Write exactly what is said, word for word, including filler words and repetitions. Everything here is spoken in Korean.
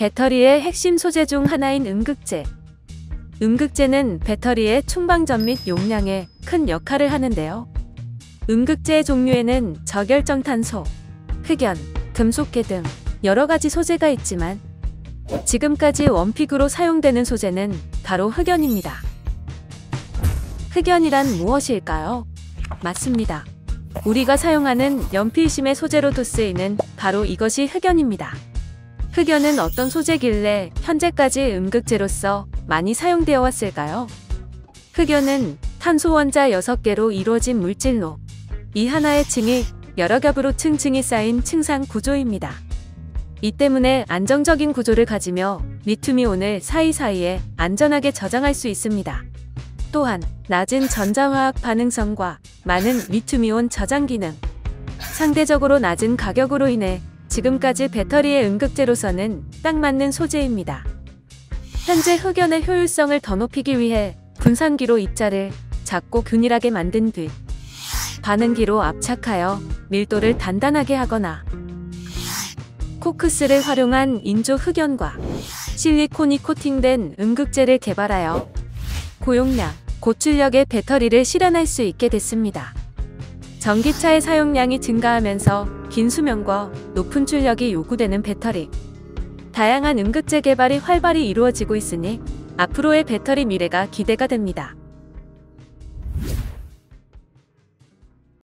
배터리의 핵심 소재 중 하나인 음극재. 음극재는 배터리의 충방전 및 용량에 큰 역할을 하는데요. 음극재의 종류에는 저결정 탄소, 흑연, 금속계 등 여러 가지 소재가 있지만 지금까지 원픽으로 사용되는 소재는 바로 흑연입니다. 흑연이란 무엇일까요? 맞습니다. 우리가 사용하는 연필심의 소재로도 쓰이는 바로 이것이 흑연입니다. 흑연은 어떤 소재길래 현재까지 음극재로서 많이 사용되어 왔을까요? 흑연은 탄소 원자 여섯 개로 이루어진 물질로 이 하나의 층이 여러 겹으로 층층이 쌓인 층상 구조입니다. 이 때문에 안정적인 구조를 가지며 리튬이온을 사이사이에 안전하게 저장할 수 있습니다. 또한 낮은 전자화학 반응성과 많은 리튬이온 저장 기능, 상대적으로 낮은 가격으로 인해 지금까지 배터리의 음극재로서는 딱 맞는 소재입니다. 현재 흑연의 효율성을 더 높이기 위해 분산기로 입자를 작고 균일하게 만든 뒤 반응기로 압착하여 밀도를 단단하게 하거나 코크스를 활용한 인조 흑연과 실리콘이 코팅된 음극재를 개발하여 고용량, 고출력의 배터리를 실현할 수 있게 됐습니다. 전기차의 사용량이 증가하면서 긴 수명과 높은 출력이 요구되는 배터리, 다양한 음극재 개발이 활발히 이루어지고 있으니 앞으로의 배터리 미래가 기대가 됩니다.